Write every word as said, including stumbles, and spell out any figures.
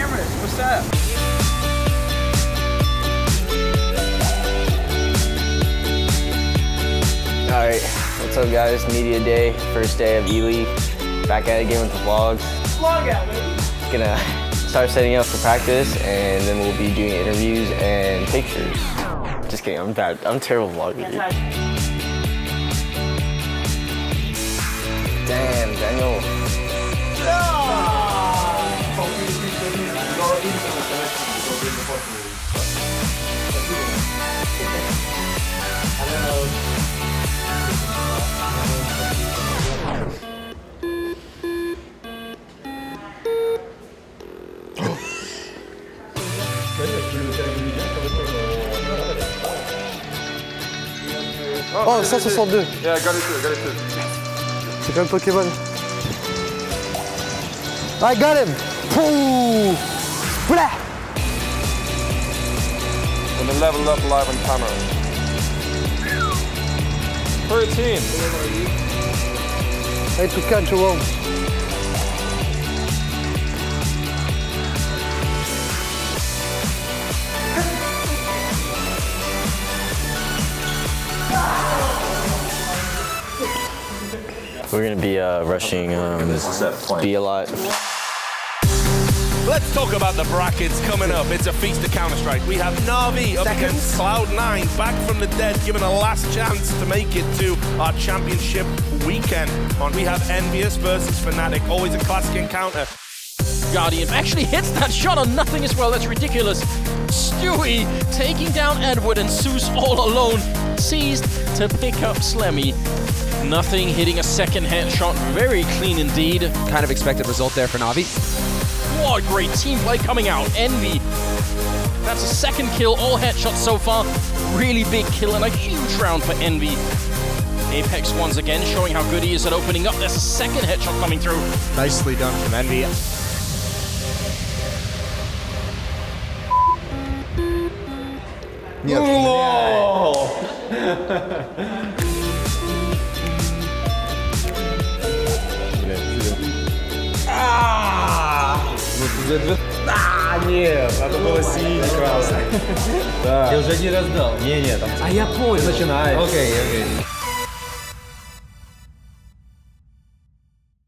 cameras. What's up? All right, what's up, guys? Media day, first day of E League. Back at it again with the vlogs. Vlog out, baby. Gonna start setting up for practice, and then we'll be doing interviews and pictures. Just kidding, I'm bad. I'm terrible vlogging. Damn, Daniel. Oh, cent soixante-deux. Yeah, I got it too, got it too. C'est comme Pokémon. I got him! Pooh! Blah! I'm gonna level up live on camera. thirteen! Hey, to catch a wall. We're gonna be uh, rushing um, B a lot. Let's talk about the brackets coming up. It's a feast of Counter-Strike. We have Na'Vi up against Cloud nine, back from the dead, given a last chance to make it to our championship weekend. We have Envy versus Fnatic, always a classic encounter. Guardian actually hits that shot on nothing as well. That's ridiculous. Stewie taking down Edward, and Zeus all alone seized to pick up Slemmy. n zero thing hitting a second headshot, very clean indeed. Kind of expected result there for Na'Vi. What great team play coming out, Envy. That's a second kill, all headshots so far. Really big kill and a huge round for Envy. Apex once again showing how good he is at opening up. There's a second headshot coming through. Nicely done from Envy. Whoa! А, нет, надо было синий красный. Да. Я уже не раздал. Не, нет. А я понял. Начинается. Окей, окей.